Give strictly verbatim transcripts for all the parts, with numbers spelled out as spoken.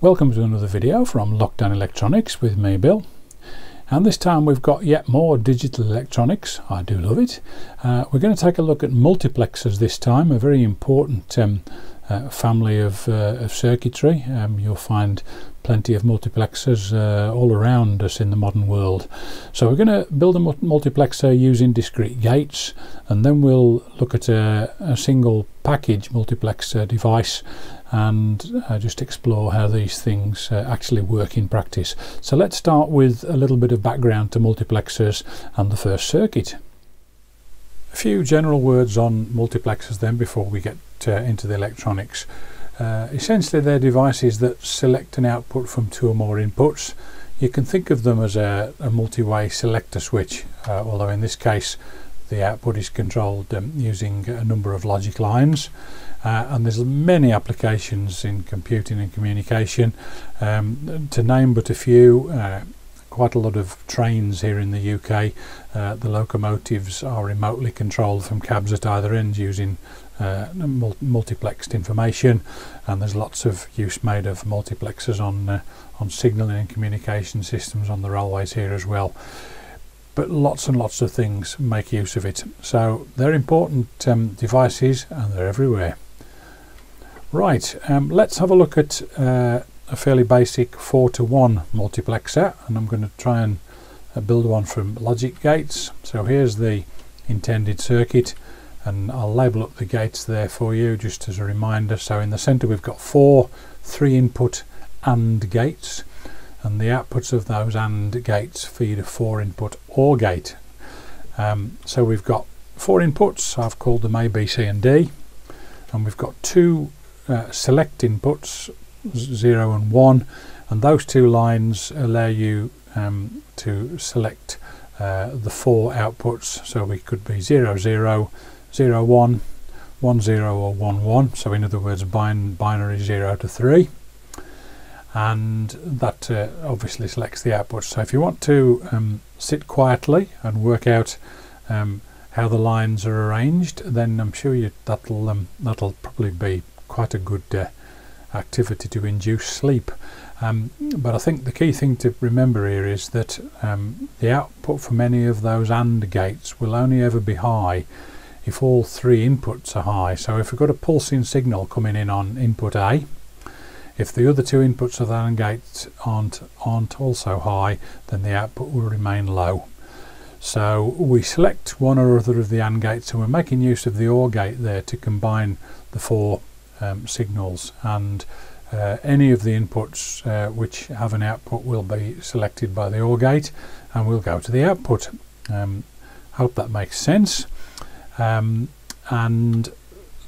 Welcome to another video from Lockdown Electronics with me, Bill, and this time we've got yet more digital electronics. I do love it. Uh, we're going to take a look at multiplexers this time, a very important um, uh, family of, uh, of circuitry. Um, you'll find plenty of multiplexers uh, all around us in the modern world. So we're going to build a multiplexer using discrete gates, and then we'll look at a, a single package multiplexer device and uh, just explore how these things uh, actually work in practice. So let's start with a little bit of background to multiplexers and the first circuit. A few general words on multiplexers then before we get uh, into the electronics. Uh, essentially they're devices that select an output from two or more inputs. You can think of them as a, a multi-way selector switch, uh, although in this case the output is controlled um, using a number of logic lines, uh, and there's many applications in computing and communication. Um, to name but a few, uh, quite a lot of trains here in the U K, uh, the locomotives are remotely controlled from cabs at either end using uh, mul multiplexed information, and there's lots of use made of multiplexers on, uh, on signalling and communication systems on the railways here as well. But lots and lots of things make use of it. So they're important um, devices and they're everywhere. Right, um, let's have a look at uh, a fairly basic four to one multiplexer, and I'm going to try and uh, build one from logic gates. So here's the intended circuit, and I'll label up the gates there for you just as a reminder. So in the centre we've got four three input AND gates, and the outputs of those AND gates feed a four input OR gate. Um, so we've got four inputs, I've called them A, B, C and D, and we've got two uh, select inputs, zero and one, and those two lines allow you um, to select uh, the four outputs, so we could be zero zero, zero one, one zero or one one, so in other words bin binary zero to three. And that uh, obviously selects the output. So if you want to um, sit quietly and work out um, how the lines are arranged, then I'm sure you, that'll, um, that'll probably be quite a good uh, activity to induce sleep. Um, but I think the key thing to remember here is that um, the output from any of those AND gates will only ever be high if all three inputs are high. So if we've got a pulsing signal coming in on input A, if the other two inputs of the AND gate aren't, aren't also high, then the output will remain low. So we select one or other of the AND gates, and we're making use of the OR gate there to combine the four um, signals, and uh, any of the inputs uh, which have an output will be selected by the OR gate and we'll go to the output. Um, hope that makes sense. Um, and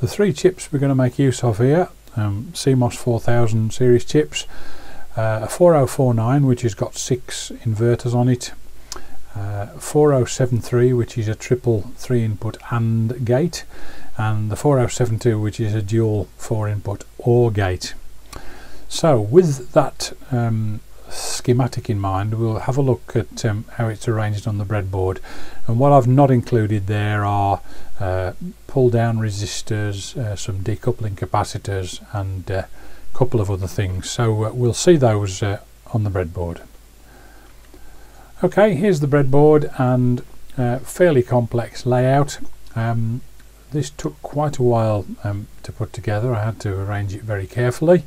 the three chips we're going to make use of here, Um, C MOS four thousand series chips, uh, a four oh four nine which has got six inverters on it, uh, four oh seven three which is a triple three input AND gate, and the four oh seven two which is a dual four input OR gate. So with that um, schematic in mind, we'll have a look at um, how it's arranged on the breadboard, and what I've not included there are Uh, pull down resistors, uh, some decoupling capacitors and a uh, couple of other things, so uh, we'll see those uh, on the breadboard. Okay, here's the breadboard and uh, fairly complex layout. Um, this took quite a while um, to put together. I had to arrange it very carefully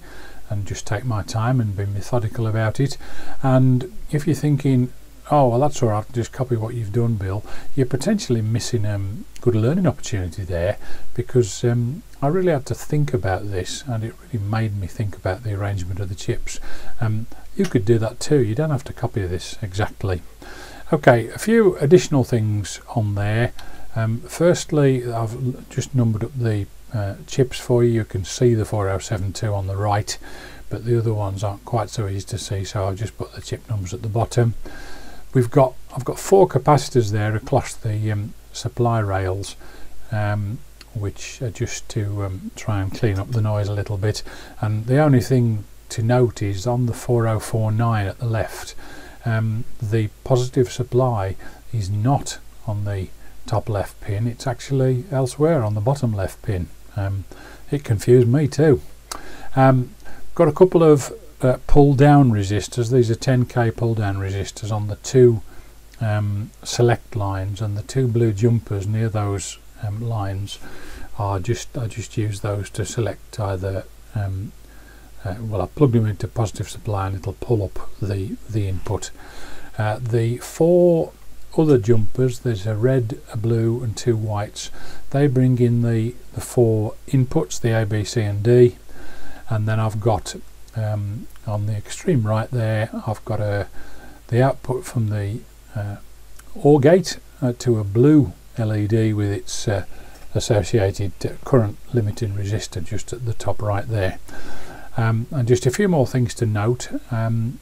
and just take my time and be methodical about it. And if you're thinking, oh well, that's all right, just copy what you've done, Bill, you're potentially missing a um, good learning opportunity there, because um, I really had to think about this, and it really made me think about the arrangement of the chips. Um, you could do that too, you don't have to copy this exactly. Okay, a few additional things on there. Um, firstly, I've just numbered up the uh, chips for you. You can see the four oh seven two on the right, but the other ones aren't quite so easy to see, so I've just put the chip numbers at the bottom. We've got, I've got four capacitors there across the um, supply rails, um, which are just to um, try and clean up the noise a little bit. And the only thing to note is on the four oh four nine at the left, um, the positive supply is not on the top left pin, it's actually elsewhere on the bottom left pin. Um, it confused me too. Um, got a couple of uh, pull down resistors. These are ten K pull down resistors on the two um, select lines, and the two blue jumpers near those um, lines are just, I just use those to select either um, uh, well, I plug them into positive supply and it'll pull up the the input. Uh, the four other jumpers, there's a red, a blue and two whites, they bring in the, the four inputs, the A, B, C and D, and then I've got um, on the extreme right there I've got a the output from the uh, O R gate uh, to a blue L E D with its uh, associated current limiting resistor just at the top right there. Um, and just a few more things to note. um,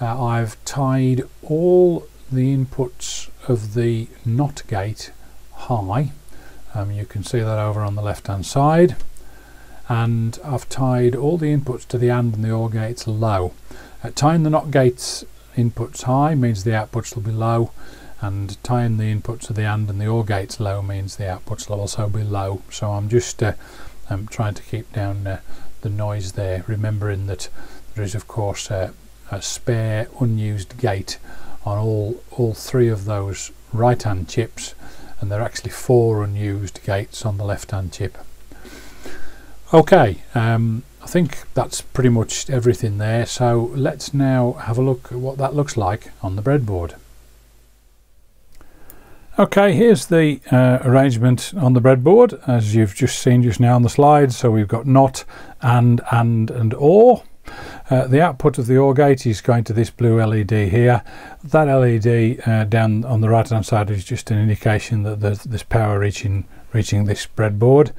uh, I've tied all the inputs of the NOT gate high. Um, you can see that over on the left hand side, and I've tied all the inputs to the AND and the O R gates low. Uh, tying the NOT gates inputs high means the outputs will be low, and tying the inputs of the AND and the O R gates low means the outputs will also be low. So I'm just uh, I'm trying to keep down uh, the noise there, remembering that there is of course uh, a spare unused gate on all all three of those right hand chips, and there are actually four unused gates on the left hand chip. Okay, um, I think that's pretty much everything there, so let's now have a look at what that looks like on the breadboard. Okay, here's the uh, arrangement on the breadboard as you've just seen just now on the slide. So we've got NOT, AND, AND and OR. Uh, the output of the O R gate is going to this blue L E D here. That L E D uh, down on the right hand side is just an indication that there's this power reaching reaching this breadboard.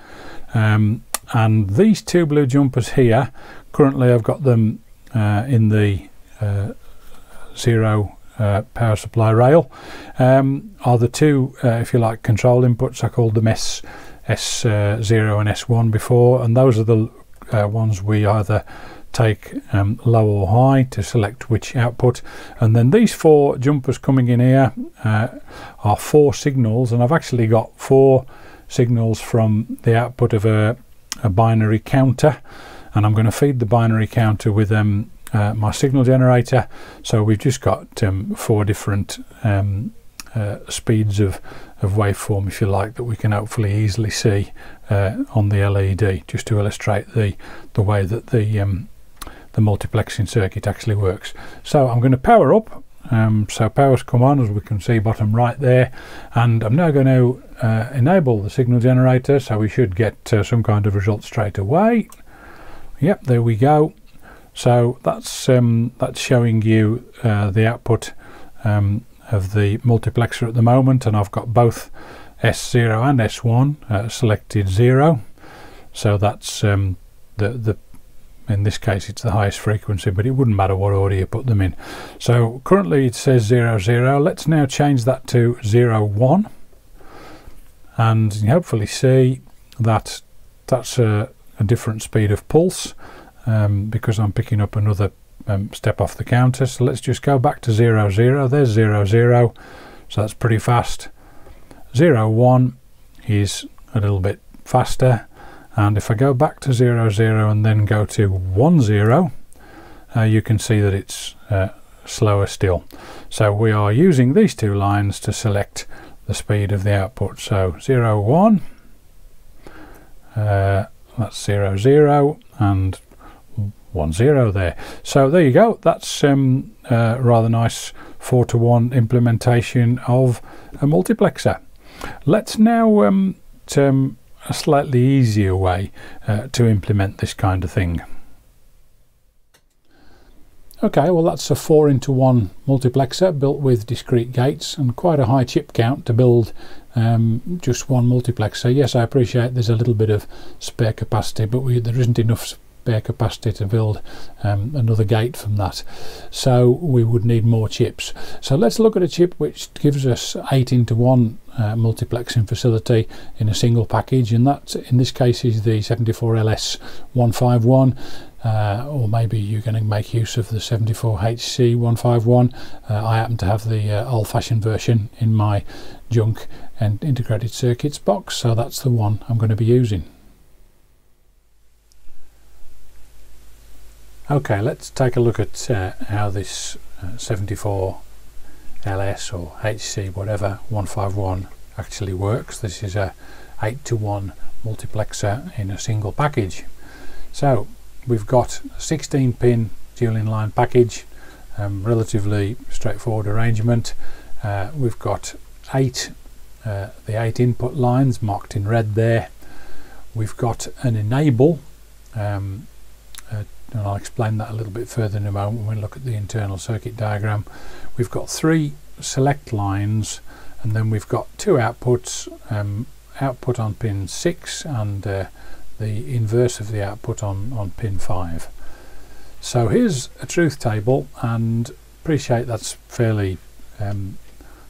Um, and these two blue jumpers here, currently I've got them uh, in the uh, zero uh, power supply rail, um, are the two uh, if you like control inputs. I called them S, S zero and S one before, and those are the uh, ones we either take um, low or high to select which output. And then these four jumpers coming in here uh, are four signals, and I've actually got four signals from the output of a, a binary counter, and I'm going to feed the binary counter with um, uh, my signal generator. So we've just got um, four different um, uh, speeds of, of waveform, if you like, that we can hopefully easily see uh, on the L E D, just to illustrate the the way that the um, the multiplexing circuit actually works. So I'm going to power up. Um, so power's come on, as we can see bottom right there, and I'm now going to uh, enable the signal generator, so we should get uh, some kind of result straight away. Yep, there we go. So that's um, that's showing you uh, the output um, of the multiplexer at the moment, and I've got both S zero and S one uh, selected zero, so that's um, the the in this case it's the highest frequency, but it wouldn't matter what order you put them in. So currently it says zero zero. Let's now change that to zero one, and you hopefully see that that's a, a different speed of pulse um, because I'm picking up another um, step off the counter. So let's just go back to zero zero. There's zero zero, so that's pretty fast. Zero one is a little bit faster, and if I go back to zero zero and then go to one zero, uh, you can see that it's uh, slower still. So we are using these two lines to select the speed of the output. So zero one, uh, that's zero zero, and one zero there. So there you go. That's um, a rather nice four to one implementation of a multiplexer. Let's now um, term. a slightly easier way uh, to implement this kind of thing. Okay, well that's a four into one multiplexer built with discrete gates, and quite a high chip count to build um, just one multiplexer. Yes, I appreciate there's a little bit of spare capacity, but we, there isn't enough spare capacity to build um, another gate from that, so we would need more chips. So let's look at a chip which gives us eight into one Uh, multiplexing facility in a single package, and that in this case is the seventy-four L S one fifty-one, uh, or maybe you're going to make use of the seventy-four H C one fifty-one. uh, I happen to have the uh, old-fashioned version in my junk and integrated circuits box, so that's the one I'm going to be using. Okay, let's take a look at uh, how this uh, seventy-four L S or H C whatever one fifty-one actually works. This is a eight to one multiplexer in a single package. So we've got a sixteen pin dual inline package, um, relatively straightforward arrangement. Uh, we've got eight uh, the eight input lines marked in red there. We've got an enable, um, uh, and I'll explain that a little bit further in a moment when we look at the internal circuit diagram. We've got three select lines, and then we've got two outputs, um, output on pin six and uh, the inverse of the output on, on pin five. So here's a truth table, and appreciate that's fairly um,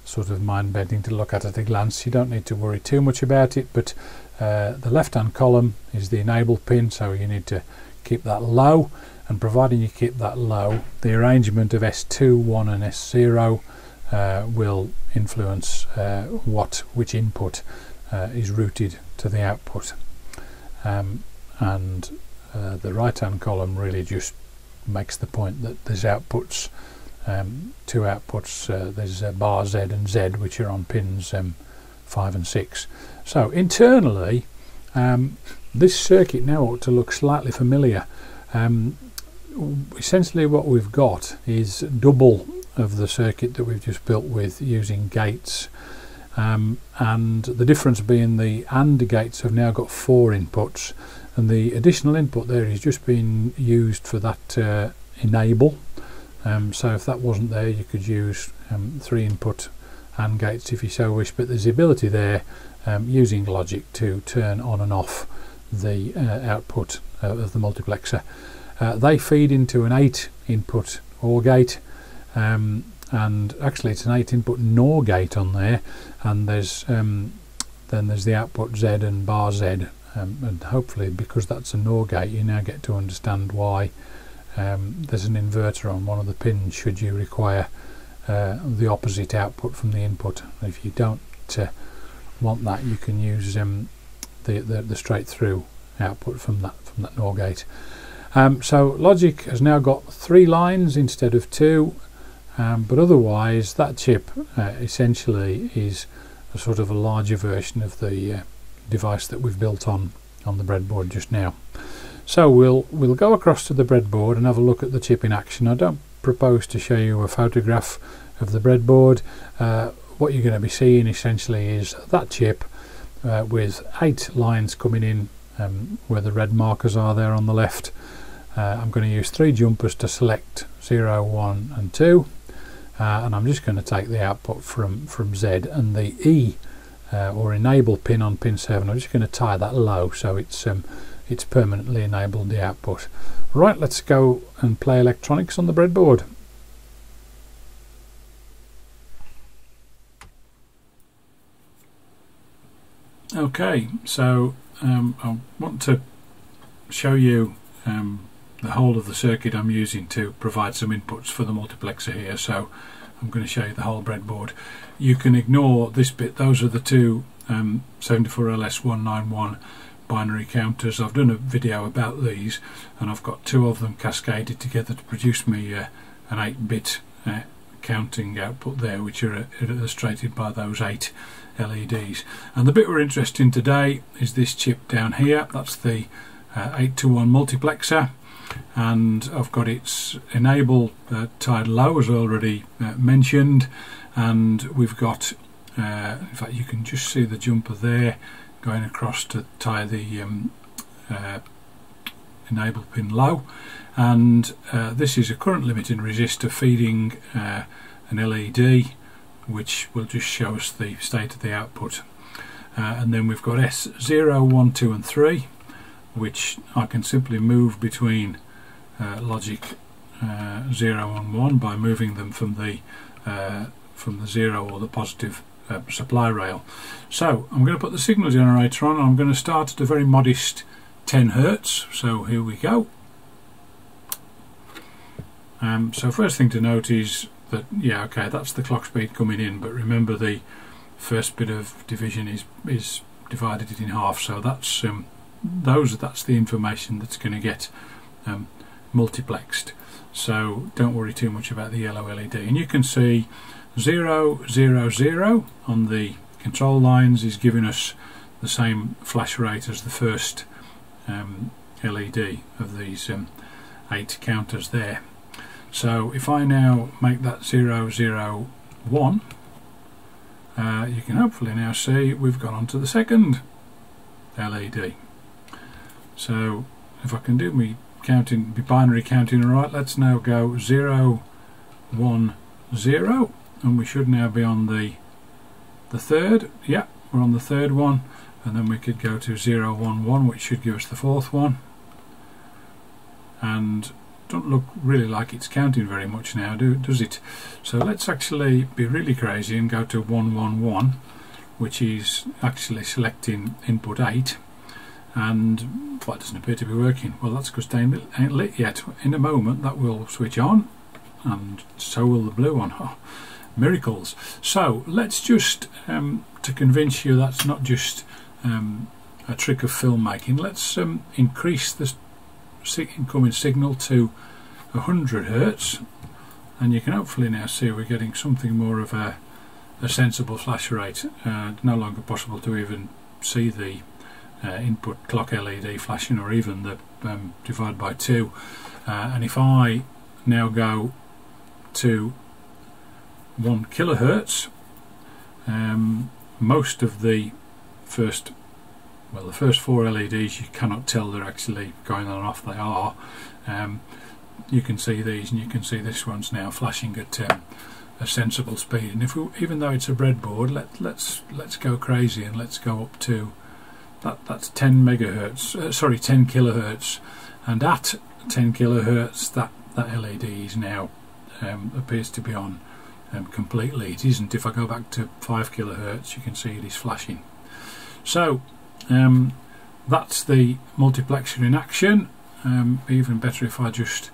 sort of mind-bending to look at at a glance. You don't need to worry too much about it, but uh, the left-hand column is the enable pin, so you need to keep that low, and providing you keep that low, the arrangement of S two, one and S zero uh, will influence uh, what which input uh, is routed to the output. Um, and uh, the right-hand column really just makes the point that there's outputs, um, two outputs, uh, there's uh, bar Z and Z, which are on pins um, five and six. So internally, um, this circuit now ought to look slightly familiar. Um, essentially what we've got is double of the circuit that we've just built with using gates, um, and the difference being the AND gates have now got four inputs, and the additional input there is just being used for that uh, enable. Um, so if that wasn't there, you could use um, three input AND gates if you so wish, but there's the ability there um, using logic to turn on and off the uh, output uh, of the multiplexer. Uh, they feed into an eight input OR gate, um, and actually it's an eight input NOR gate on there, and there's um, then there's the output Z and bar Z, um, and hopefully because that's a NOR gate you now get to understand why um, there's an inverter on one of the pins should you require uh, the opposite output from the input. If you don't uh, want that, you can use um, The, the, the straight through output from that from that NOR gate. Um, so logic has now got three lines instead of two, um, but otherwise that chip uh, essentially is a sort of a larger version of the uh, device that we've built on on the breadboard just now. So we'll we'll go across to the breadboard and have a look at the chip in action. I don't propose to show you a photograph of the breadboard. Uh, what you're going to be seeing essentially is that chip Uh, with eight lines coming in, um, where the red markers are there on the left. Uh, I'm going to use three jumpers to select zero, one and two, uh, and I'm just going to take the output from, from Z, and the E uh, or enable pin on pin seven, I'm just going to tie that low so it's, um, it's permanently enabled the output. Right, let's go and play electronics on the breadboard. Okay, so um, I want to show you um, the whole of the circuit I'm using to provide some inputs for the multiplexer here. So I'm going to show you the whole breadboard. You can ignore this bit. Those are the two um, seventy-four L S one ninety-one binary counters. I've done a video about these, and I've got two of them cascaded together to produce me uh, an eight bit uh, counting output there, which are illustrated by those eight L E Ds. And the bit we're interested in today is this chip down here. That's the uh, eight to one multiplexer, and I've got its enable uh, tied low as already uh, mentioned, and we've got uh, in fact you can just see the jumper there going across to tie the um, uh, enable pin low, and uh, this is a current limiting resistor feeding uh, an L E D which will just show us the state of the output. Uh, and then we've got S zero, one, two and three, which I can simply move between uh, logic uh, zero and one by moving them from the uh, from the zero or the positive uh, supply rail. So I'm going to put the signal generator on, and I'm going to start at a very modest ten hertz. So here we go. Um, so first thing to note is that, yeah, okay, that's the clock speed coming in, but remember the first bit of division is is divided it in half, so that's um, those that's the information that's going to get um, multiplexed, so don't worry too much about the yellow L E D. And you can see zero zero zero on the control lines is giving us the same flash rate as the first um, L E D of these um, eight counters there. So if I now make that zero zero one, uh, you can hopefully now see we've gone on to the second L E D. So if I can do my counting, my binary counting right, let's now go zero one zero, and we should now be on the the third. Yeah, we're on the third one, and then we could go to zero one one, which should give us the fourth one. And don't look really like it's counting very much now, do, does it? So let's actually be really crazy and go to one one one, which is actually selecting input eight. And well, it doesn't appear to be working. Well, that's because they ain't lit yet. In a moment that will switch on, and so will the blue one. Oh, miracles. So let's just, um, to convince you that's not just um, a trick of filmmaking, let's um, increase the incoming signal to one hundred hertz, and you can hopefully now see we're getting something more of a, a sensible flash rate. Uh, no longer possible to even see the Uh, input clock L E D flashing, or even the um, divide by two. Uh, and if I now go to one kilohertz, um, most of the first, well, the first four L E Ds, you cannot tell they're actually going on and off. They are. Um, you can see these, and you can see this one's now flashing at um, a sensible speed. And if we, even though it's a breadboard, let let's let's go crazy and let's go up to. That, that's ten megahertz, uh, sorry, ten kilohertz, and at ten kilohertz, that that L E D is now um, appears to be on um, completely. It isn't. If I go back to five kilohertz, you can see it is flashing. So um, that's the multiplexer in action. Um, even better if I just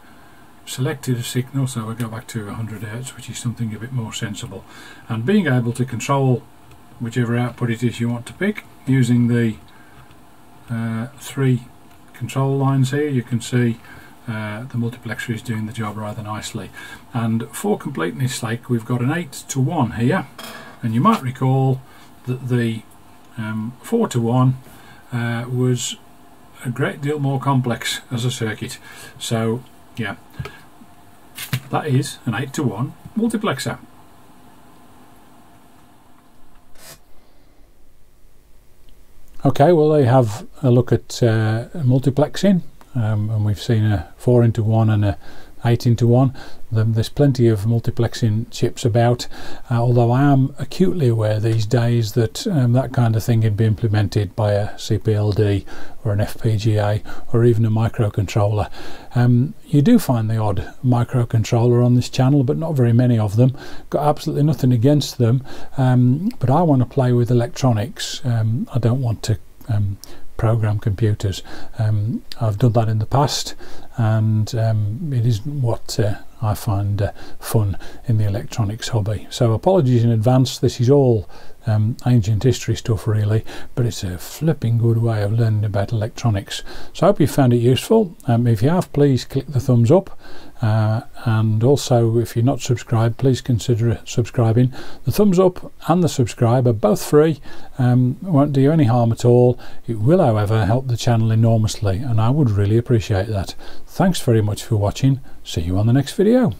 selected a signal, so we go back to one hundred hertz, which is something a bit more sensible, and being able to control whichever output it is you want to pick using the Uh, three control lines here. You can see uh, the multiplexer is doing the job rather nicely. And for completeness sake, we've got an eight to one here, and you might recall that the um, four to one uh, was a great deal more complex as a circuit. So yeah, that is an eight to one multiplexer. Okay, well, they have a look at uh, multiplexing, um, and we've seen a four into one and a eight into one. There's plenty of multiplexing chips about, uh, although I am acutely aware these days that um, that kind of thing can be implemented by a C P L D or an F P G A or even a microcontroller. Um, you do find the odd microcontroller on this channel, but not very many of them. Got absolutely nothing against them, um, but I want to play with electronics. Um, I don't want to um, program computers. Um, I've done that in the past, and um, it isn't what uh, I find uh, fun in the electronics hobby. So apologies in advance, this is all um, ancient history stuff really, but it's a flipping good way of learning about electronics. So I hope you found it useful. Um, if you have, please click the thumbs up, uh, and also if you're not subscribed, please consider subscribing. The thumbs up and the subscribe are both free, um, won't do you any harm at all. It will however help the channel enormously, and I would really appreciate that. Thanks very much for watching. See you on the next video.